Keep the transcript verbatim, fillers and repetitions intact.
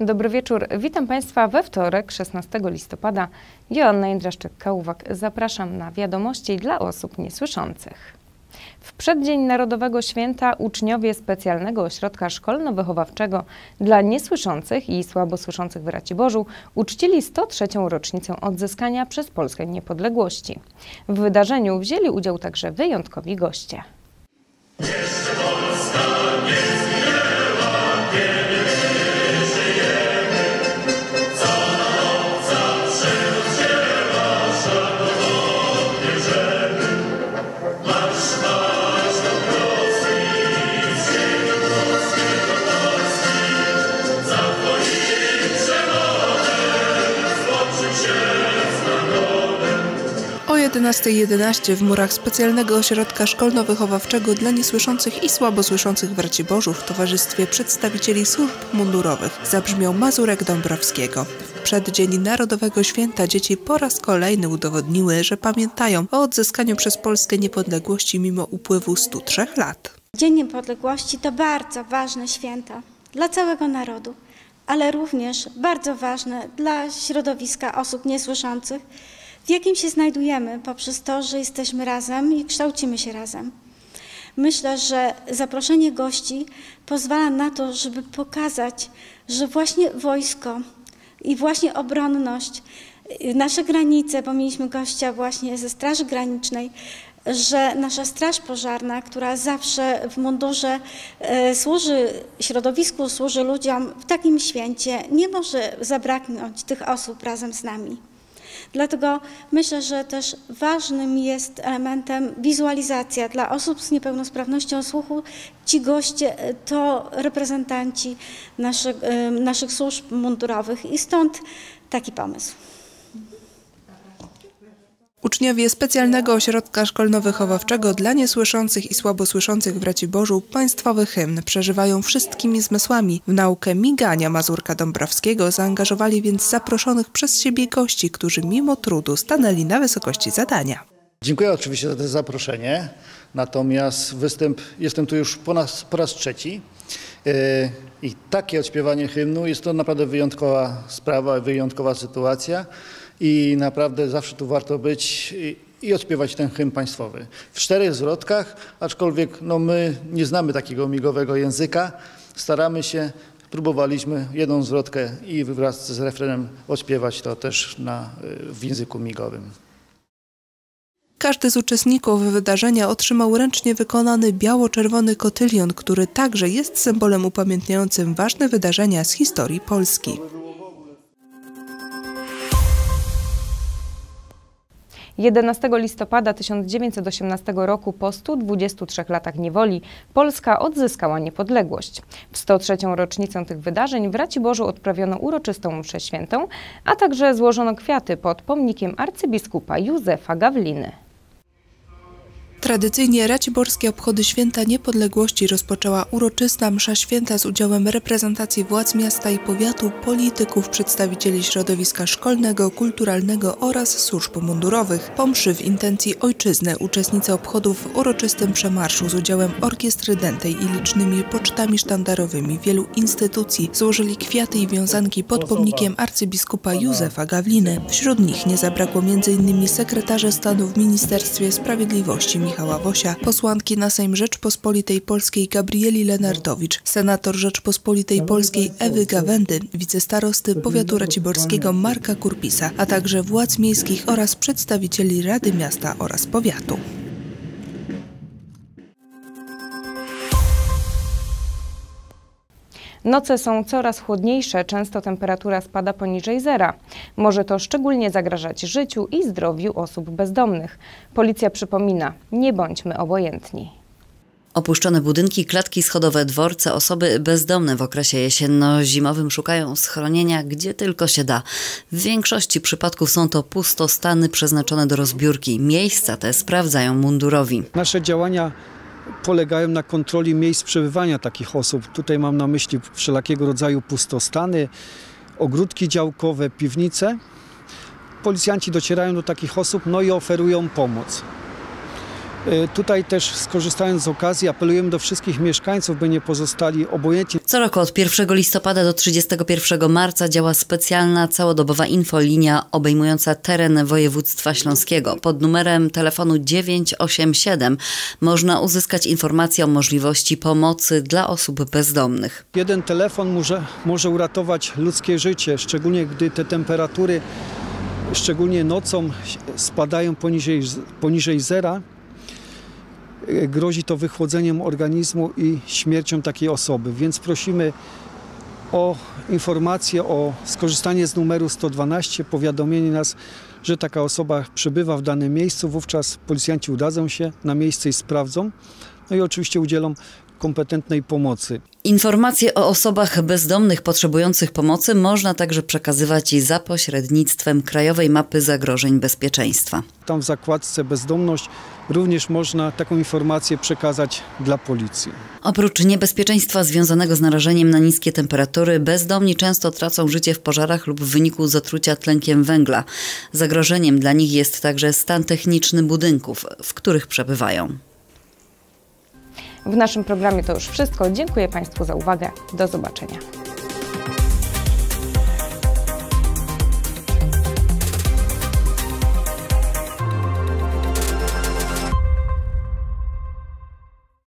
Dobry wieczór. Witam Państwa we wtorek, szesnastego listopada. Joanna Jędraszczyk-Kałuwak. Zapraszam na wiadomości dla osób niesłyszących. W przeddzień Narodowego Święta uczniowie Specjalnego Ośrodka Szkolno-Wychowawczego dla Niesłyszących i Słabosłyszących w Raciborzu uczcili sto trzecią rocznicę odzyskania przez Polskę niepodległości. W wydarzeniu wzięli udział także wyjątkowi goście. jedenastej jedenaście w murach Specjalnego Ośrodka Szkolno-Wychowawczego dla Niesłyszących i Słabosłyszących w Raciborzu w towarzystwie przedstawicieli służb mundurowych zabrzmiał mazurek Dąbrowskiego. W przeddzień Narodowego Święta dzieci po raz kolejny udowodniły, że pamiętają o odzyskaniu przez Polskę niepodległości mimo upływu stu trzech lat. Dzień Niepodległości to bardzo ważne święta dla całego narodu, ale również bardzo ważne dla środowiska osób niesłyszących, w jakim się znajdujemy poprzez to, że jesteśmy razem i kształcimy się razem. Myślę, że zaproszenie gości pozwala na to, żeby pokazać, że właśnie wojsko i właśnie obronność, nasze granice, bo mieliśmy gościa właśnie ze Straży Granicznej, że nasza Straż Pożarna, która zawsze w mundurze e, służy środowisku, służy ludziom, w takim święcie nie może zabraknąć tych osób razem z nami. Dlatego myślę, że też ważnym jest elementem wizualizacja. Dla osób z niepełnosprawnością słuchu ci goście to reprezentanci naszych, naszych służb mundurowych i stąd taki pomysł. Uczniowie Specjalnego Ośrodka Szkolno-Wychowawczego dla Niesłyszących i Słabosłyszących w Raciborzu państwowy hymn przeżywają wszystkimi zmysłami. W naukę migania mazurka Dąbrowskiego zaangażowali więc zaproszonych przez siebie gości, którzy mimo trudu stanęli na wysokości zadania. Dziękuję oczywiście za to zaproszenie, natomiast występ, jestem tu już po raz, po raz trzeci i takie odśpiewanie hymnu jest to naprawdę wyjątkowa sprawa, wyjątkowa sytuacja. I naprawdę zawsze tu warto być i odśpiewać ten hymn państwowy. W czterech zwrotkach, aczkolwiek no my nie znamy takiego migowego języka, staramy się, próbowaliśmy jedną zwrotkę i wraz z refrenem odśpiewać to też na, w języku migowym. Każdy z uczestników wydarzenia otrzymał ręcznie wykonany biało-czerwony kotylion, który także jest symbolem upamiętniającym ważne wydarzenia z historii Polski. jedenastego listopada tysiąc dziewięćset osiemnastego roku po stu dwudziestu trzech latach niewoli Polska odzyskała niepodległość. W sto trzecią rocznicę tych wydarzeń w Raciborzu odprawiono uroczystą mszę świętą, a także złożono kwiaty pod pomnikiem arcybiskupa Józefa Gawliny. Tradycyjnie raciborskie obchody Święta Niepodległości rozpoczęła uroczysta msza święta z udziałem reprezentacji władz miasta i powiatu, polityków, przedstawicieli środowiska szkolnego, kulturalnego oraz służb mundurowych. Po mszy w intencji ojczyzny uczestnicy obchodów w uroczystym przemarszu z udziałem orkiestry dętej i licznymi pocztami sztandarowymi wielu instytucji złożyli kwiaty i wiązanki pod pomnikiem arcybiskupa Józefa Gawliny. Wśród nich nie zabrakło między innymi sekretarza stanu w Ministerstwie Sprawiedliwości Michała Wosia, posłanki na Sejm Rzeczpospolitej Polskiej Gabrieli Lenartowicz, senator Rzeczpospolitej Polskiej Ewy Gawędy, wicestarosty powiatu raciborskiego Marka Kurpisa, a także władz miejskich oraz przedstawicieli Rady Miasta oraz Powiatu. Noce są coraz chłodniejsze, często temperatura spada poniżej zera. Może to szczególnie zagrażać życiu i zdrowiu osób bezdomnych. Policja przypomina, nie bądźmy obojętni. Opuszczone budynki, klatki schodowe, dworce, osoby bezdomne w okresie jesienno-zimowym szukają schronienia, gdzie tylko się da. W większości przypadków są to pustostany przeznaczone do rozbiórki. Miejsca te sprawdzają mundurowi. Nasze działania polegają na kontroli miejsc przebywania takich osób. Tutaj mam na myśli wszelkiego rodzaju pustostany, ogródki działkowe, piwnice. Policjanci docierają do takich osób, no i oferują pomoc. Tutaj też, skorzystając z okazji, apelujemy do wszystkich mieszkańców, by nie pozostali obojętni. Co roku od pierwszego listopada do trzydziestego pierwszego marca działa specjalna całodobowa infolinia obejmująca teren województwa śląskiego. Pod numerem telefonu dziewięć osiem siedem można uzyskać informacje o możliwości pomocy dla osób bezdomnych. Jeden telefon może, może uratować ludzkie życie, szczególnie gdy te temperatury, szczególnie nocą, spadają poniżej, poniżej zera. Grozi to wychłodzeniem organizmu i śmiercią takiej osoby, więc prosimy o informację, o skorzystanie z numeru sto dwanaście, powiadomienie nas, że taka osoba przebywa w danym miejscu. Wówczas policjanci udadzą się na miejsce i sprawdzą, no i oczywiście udzielą kompetentnej pomocy. Informacje o osobach bezdomnych potrzebujących pomocy można także przekazywać za pośrednictwem Krajowej Mapy Zagrożeń Bezpieczeństwa. Tam w zakładce bezdomność również można taką informację przekazać dla policji. Oprócz niebezpieczeństwa związanego z narażeniem na niskie temperatury, bezdomni często tracą życie w pożarach lub w wyniku zatrucia tlenkiem węgla. Zagrożeniem dla nich jest także stan techniczny budynków, w których przebywają. W naszym programie to już wszystko. Dziękuję Państwu za uwagę. Do zobaczenia.